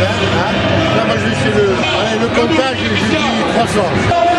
Là, moi, je lui fais le comptage et je lui dis 300.